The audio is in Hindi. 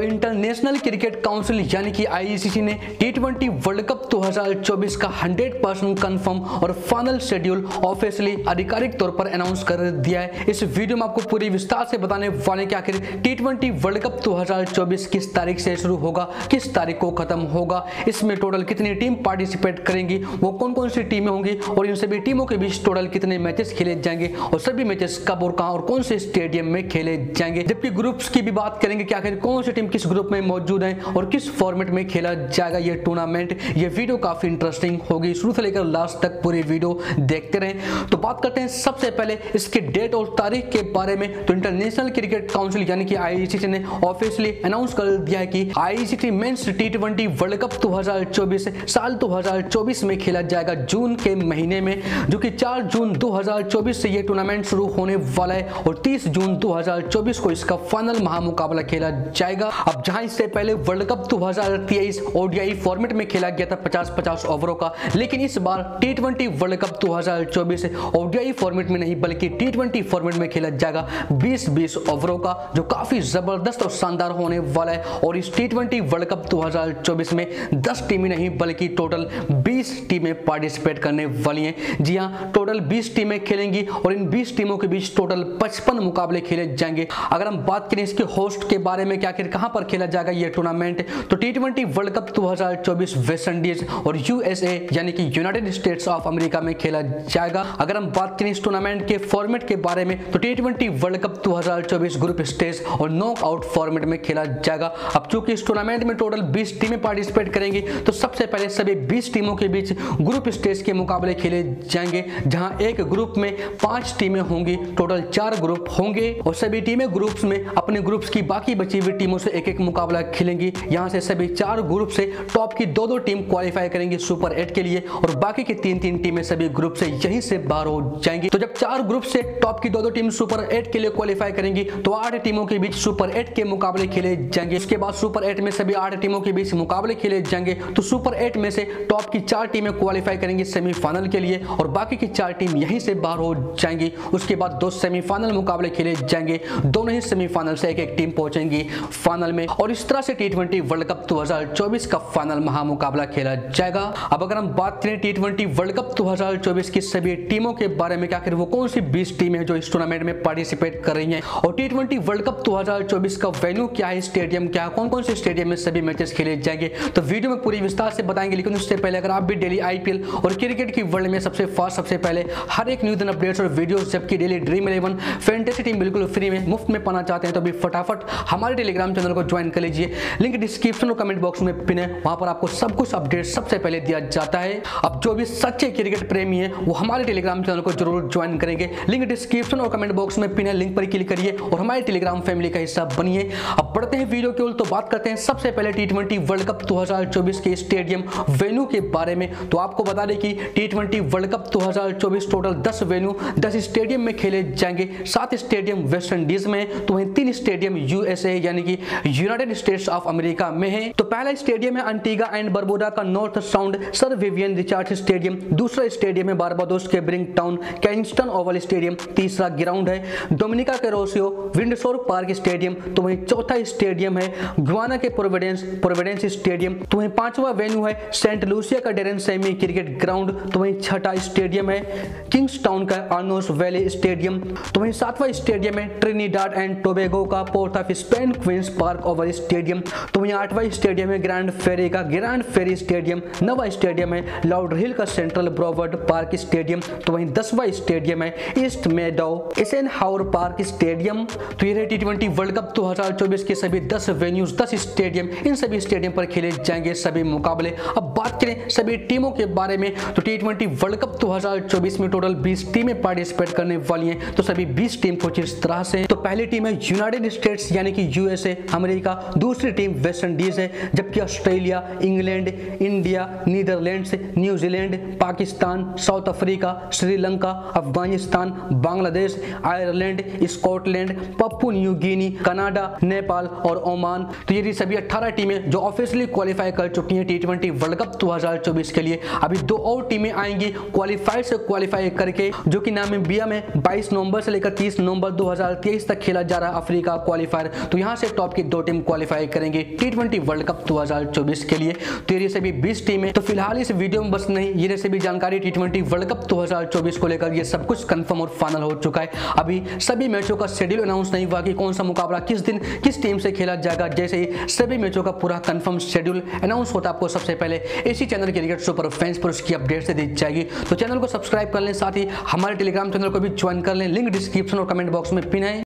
तो इंटरनेशनल क्रिकेट काउंसिल यानी कि आईसीसी ने टी20 वर्ल्ड कप 2024 का 100% कंफर्म और फाइनल शेड्यूल ऑफिशियली आधिकारिक तौर पर अनाउंस कर दिया है। इस वीडियो में आपको पूरी विस्तार से बताने वाले कि आखिर टी20 वर्ल्ड कप 2024 किस तारीख से शुरू होगा, किस तारीख को खत्म होगा, इसमें टोटल कितनी टीम पार्टिसिपेट करेंगी, वो कौन कौन सी टीमें होंगी और इन सभी टीमों के बीच टोटल कितने मैचेस खेले जाएंगे और सभी मैचेस कब और कहां और कौन से स्टेडियम में खेले जाएंगे। जबकि ग्रुप्स की भी बात करेंगे कि आखिर कौन सी टीम किस ग्रुप में मौजूद है और किस फॉर्मेट में खेला जाएगा ये टूर्नामेंट। ये वीडियो काफी इंटरेस्टिंग होगी, शुरू से लेकर लास्ट तक पूरी वीडियो देखते रहें। तो बात करते हैं सबसे पहले इसके डेट और तारीख के बारे में। तो इंटरनेशनल क्रिकेट काउंसिल यानी कि आईसीसी ने ऑफिशियली अनाउंस कर दिया है कि आईसीसी मेंस टी20 वर्ल्ड कप 2024 साल 2024 में खेला जाएगा जून के महीने में, जो कि 4 जून 2024 से ये टूर्नामेंट शुरू होने वाला है और 30 जून 2024 को इसका फाइनल महामुकाबला खेला जाएगा। अब जहां इससे पहले वर्ल्ड कप 2023 ओडीआई फॉर्मेट में खेला गया था 50-50 ओवरों का, लेकिन इस बार टी20 वर्ल्ड कप 2024 ओडीआई फॉर्मेट में नहीं बल्कि टी20 फॉर्मेट में खेला जाएगा 20-20 ओवरों का, जो काफी जबरदस्त और शानदार होने वाला है। और इस टी20 वर्ल्ड कप 2024 में 10 टीमें नहीं बल्कि टोटल 20 टीमें पार्टिसिपेट करने वाली हैं। जी हां, टोटल 20 टीमें खेलेंगी और इन 20 टीमों के बीच टोटल 55 मुकाबले खेले जाएंगे। अगर हम बात करें इसके होस्ट के बारे में कि आखिर कहां पर खेला जाएगा ये टूर्नामेंट, तो टी20 वर्ल्ड कप 2024 वेस्ट इंडीज और यूएसए यानी कि यूनाइटेड स्टेट्स ऑफ अमेरिका में खेला जाएगा। अगर हम बात करें इस टूर्नामेंट के फॉर्मेट के बारे में, तो टी20 वर्ल्ड कप 2024 ग्रुप स्टेज और नॉकआउट फॉर्मेट में खेला जाएगा। अब चूंकि इस टूर्नामेंट में टोटल 20 टीमें पार्टिसिपेट करेंगी, तो सबसे पहले सभी 20 टीमों के बीच ग्रुप स्टेज के मुकाबले खेले जाएंगे, जहां एक ग्रुप में 5 टीमें होंगी, टोटल 4 ग्रुप होंगे और सभी टीमें ग्रुप्स में अपने ग्रुप्स की बाकी बची हुई टीमों से एक-एक मुकाबला खेलेंगी। यहां से सभी 4 ग्रुप से टॉप की 2-2 टीम क्वालिफाई करेंगी सुपर 8 के लिए और बाकी की 3-3 टीमें सभी ग्रुप से यहीं से बाहर हो जाएंगी। तो जब 4 ग्रुप से टॉप की 2-2 टीम सुपर 8 के लिए क्वालिफाई करेंगी, तो 8 टीमों के बीच सुपर 8 के मुकाबले खेले जाएंगे। इसके बाद सुपर 8 में सभी 8 टीमों के बीच मुकाबले खेले जाएंगे, तो सुपर 8 में से टॉप की 4 टीमें क्वालिफाई करेंगी सेमीफाइनल के लिए और बाकी की 4 टीम यहीं से बाहर हो जाएंगी। उसके बाद 2 सेमीफाइनल मुकाबले खेले जाएंगे, दोनों ही सेमीफाइनल से एक-एक टीम पहुंचेंगी फाइनल में और इस तरह से टी20 वर्ल्ड कप 2024 का फाइनल महामुकाबला खेला जाएगा। अब अगर हम बात करें टी20 वर्ल्ड कप 2024 की सभी टीमों के बारे में, आखिर वो कौन सी 20 टीम है जो इस टूर्नामेंट में पार्टिसिपेट कर रही है और टी20 वर्ल्ड कप 2024 का वेन्यू क्या है, स्टेडियम क्या है, कौन कौन से स्टेडियम में सभी मैचेस खेले जाएंगे, तो वीडियो में पूरी विस्तार से बताएंगे। लेकिन उससे पहले अगर आप भी डेली आईपीएल और क्रिकेट की वर्ल्ड में सबसे पहले हर एक न्यूज़ एंड अपडेट्स और वीडियोस जबकि डेली ड्रीम 11 फैंटेसी टीम बिल्कुल फ्री में मुफ्त में पाना चाहते हैं, तो अभी फटाफट हमारे टेलीग्राम चैनल को ज्वाइन कर लीजिए। लिंक डिस्क्रिप्शन और कमेंट बॉक्स में पिन है, वहां पर आपको सब कुछ अपडेट सबसे पहले दिया जाता है। अब जो भी सच्चे क्रिकेट प्रेमी है वो हमारे टेलीग्राम चैनल को जरूर ज्वाइन करेंगे, लिंक डिस्क्रिप्शन और कमेंट बॉक्स में पिन है, लिंक पर क्लिक करिए और हमारे टेलीग्राम फैमिली का हिस्सा बनिए। अब बढ़ते हैं वीडियो की ओर, तो बात करते हैं सबसे पहले टी20 वर्ल्ड कप 2024 के स्टेडियम वेन्यू के बारे में। तो आपको बता दें कि टी20 world cup 2024 total 10 venue 10 stadium में खेले जाएंगे। 7 स्टेडियम वेस्ट इंडीज में है, तो वहीं 3 स्टेडियम यूएसए यानी कि यूनाइटेड स्टेट्स ऑफ अमेरिका में है। तो पहला स्टेडियम है अंटीगा एंड बरबुडा का North Sound Sir Vivian Richards stadium, दूसरा स्टेडियम है बारबाडोस के ब्रिंकटाउन कैंस्टन ओवल स्टेडियम, तीसरा ग्राउंड है डोमिनिका के रोसियो विंडसोर पार्क स्टेडियम, तो वहीं चौथा स्टेडियम है गुयाना के प्रोविडेंस स्टेडियम, तो वहीं 5वां वेन्यू है सेंट लूसिया का डेरन सेमी क्रिकेट ग्राउंड, तो वहीं 6ठा स्टेडियम है किंग्सटाउन का आनोस वैली स्टेडियम, तो वहीं 7वां स्टेडियम है ट्रिनिडाड एंड टोबैगो का Port of Spain queen's Park Oval stadium, तो वहीं 8वां स्टेडियम है ग्रैंड फेरी का ग्रैंड फेरी स्टेडियम, 9वां स्टेडियम है लाउड हिल का सेंट्रल ब्रोवर्ड पार्क स्टेडियम, तो वहीं 10वां स्टेडियम है ईस्ट मेडो एसन हाउर पार्क स्टेडियम। तो ये टी20 वर्ल्ड कप 2024 के सभी 10 वेन्यूज 10 स्टेडियम, इन सभी स्टेडियम पर खेले जाएंगे सभी मुकाबले। अब बात करें सभी टीमों के बारे में, तो टी20 वर्ल्ड कप 2024 में टोटल 20 टीमें पार्टिसिपेट करने वाली हैं, तो सभी 20 टीम कुछ इस तरह से। तो पहली टीम है यूनाइटेड स्टेट्स यानी कि यूएसए अमेरिका, दूसरी टीम वेस्ट इंडीज है, जबकि Australia England India Netherlands New Zealand Pakistan south Africa Sri Lanka Afghanistan Bangladesh Ireland Scotland Papua new Guinea Canada Nepal और ओमान, तो ये सभी 18 टीमें जो ऑफिशियली क्वालिफाई कर चुकी हैं टी20 वर्ल्ड कप 2024 के लिए। अभी 2 और टीमें आएंगी क्वालिफायर से क्वालिफाई करके, जो कि नामीबिया में 22 नवंबर से लेकर 30 नवंबर 2023 तक खेला जा रहा है अफ्रीका क्वालिफायर, तो यहां से टॉप की दो टीम क्वालिफाई करेंगी टी20 वर्ल्ड कप 2024 के लिए। तो ये सभी 20 टीमें। तो फिलहाल इस वीडियो में बस नहीं, ये सभी जानकारी टी20 वर्ल्ड कप 2024 को लेकर ये सब कुछ कंफर्म और फाइनल हो चुका है। अभी सभी मैचों का शेड्यूल अनाउंस नहीं हुआ कि कौन सा मुकाबला किस दिन किस टीम से खेला जाएगा। जैसे ही सभी मैचों का पूरा कंफर्म शेड्यूल अनाउंस होता है, आपको सबसे पहले इसी चैनल क्रिकेट सुपर फैंस पर उसकी अपडेट से दी जाएगी। तो चैनल को सब्सक्राइब कर लें, साथ ही हमारे टेलीग्राम चैनल को भी ज्वाइन कर लें, लिंक डिस्क्रिप्शन और कमेंट बॉक्स में पिन है।